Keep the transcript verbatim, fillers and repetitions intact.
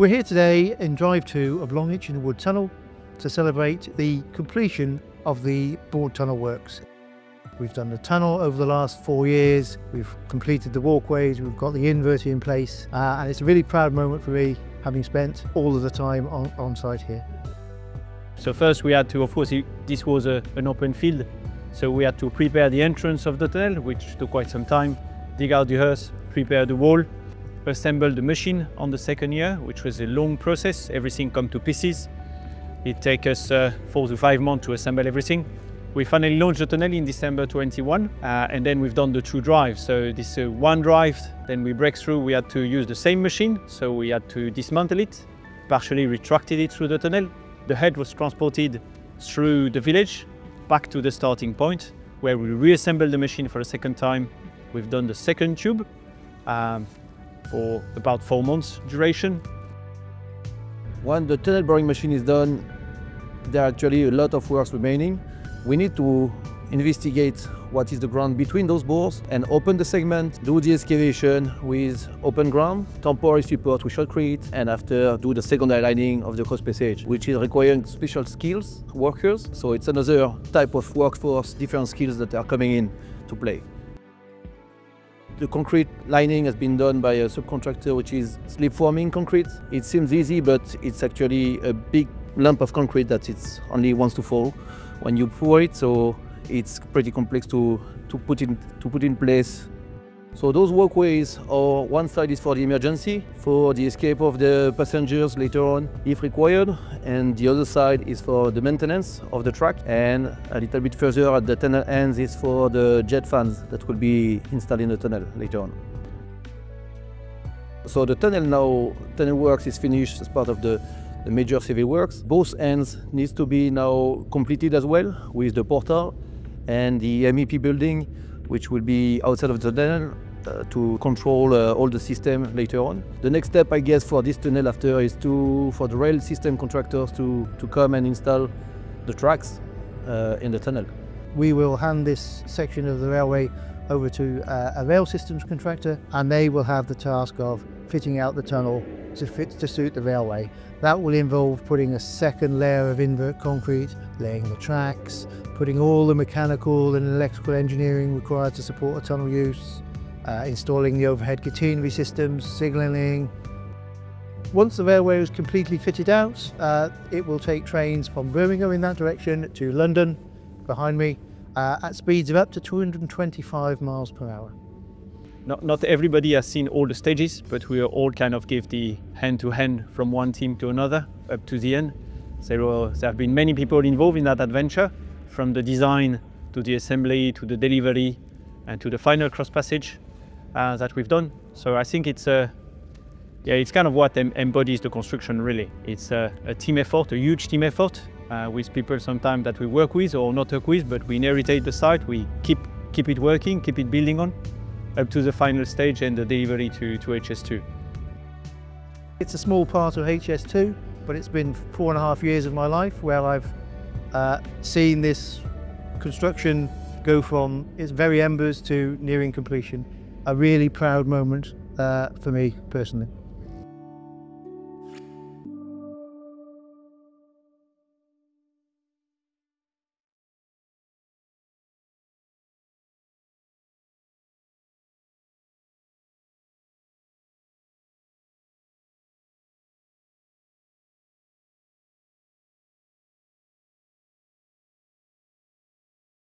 We're here today in Drive two of Long Itchington Wood Tunnel to celebrate the completion of the board tunnel works. We've done the tunnel over the last four years, we've completed the walkways, we've got the invert in place, uh, and it's a really proud moment for me, having spent all of the time on, on site here. So first we had to, of course, this was a, an open field, so we had to prepare the entrance of the tunnel, which took quite some time, dig out the earth, prepare the wall, assemble the machine on the second year, which was a long process. Everything come to pieces. It takes us uh, four to five months to assemble everything. We finally launched the tunnel in December twenty-one, uh, and then we've done the two drives. So this uh, one drive, then we break through, we had to use the same machine, so we had to dismantle it, partially retracted it through the tunnel. The head was transported through the village, back to the starting point, where we reassembled the machine for a second time. We've done the second tube, um, for about four months duration. When the tunnel boring machine is done, there are actually a lot of works remaining. We need to investigate what is the ground between those bores and open the segment, do the excavation with open ground, temporary support with shotcrete, and after do the secondary lining of the cross passage, which is requiring special skills, workers. So it's another type of workforce, different skills that are coming in to play. The concrete lining has been done by a subcontractor, which is slip forming concrete. It seems easy, but it's actually a big lump of concrete that it's only wants to fall when you pour it, so it's pretty complex to, to, put in, to put in place. So those walkways, or one side is for the emergency, for the escape of the passengers later on, if required, and the other side is for the maintenance of the track, and a little bit further at the tunnel ends is for the jet fans that will be installed in the tunnel later on. So the tunnel now, tunnel works is finished as part of the The major civil works. Both ends needs to be now completed as well with the portal and the M E P building, which will be outside of the tunnel uh, to control uh, all the system later on. The next step, I guess, for this tunnel after is to for the rail system contractors to, to come and install the tracks uh, in the tunnel. We will hand this section of the railway over to uh, a rail systems contractor, and they will have the task of fitting out the tunnel to fit to suit the railway. That will involve putting a second layer of invert concrete, laying the tracks, putting all the mechanical and electrical engineering required to support a tunnel use, uh, installing the overhead catenary systems, signalling. Once the railway is completely fitted out, uh, it will take trains from Birmingham in that direction to London, behind me, uh, at speeds of up to two hundred twenty-five miles per hour. Not, not everybody has seen all the stages, but we all kind of give the hand-to-hand -hand from one team to another up to the end. There, are, there have been many people involved in that adventure, from the design to the assembly to the delivery and to the final cross-passage uh, that we've done. So I think it's, uh, yeah, it's kind of what em embodies the construction really. It's uh, a team effort, a huge team effort uh, with people sometimes that we work with or not work with, but we inherit the site, we keep, keep it working, keep it building on, up to the final stage and the delivery to, to H S two. It's a small part of H S two, but it's been four and a half years of my life where I've uh, seen this construction go from its very embers to nearing completion. A really proud moment uh, for me personally.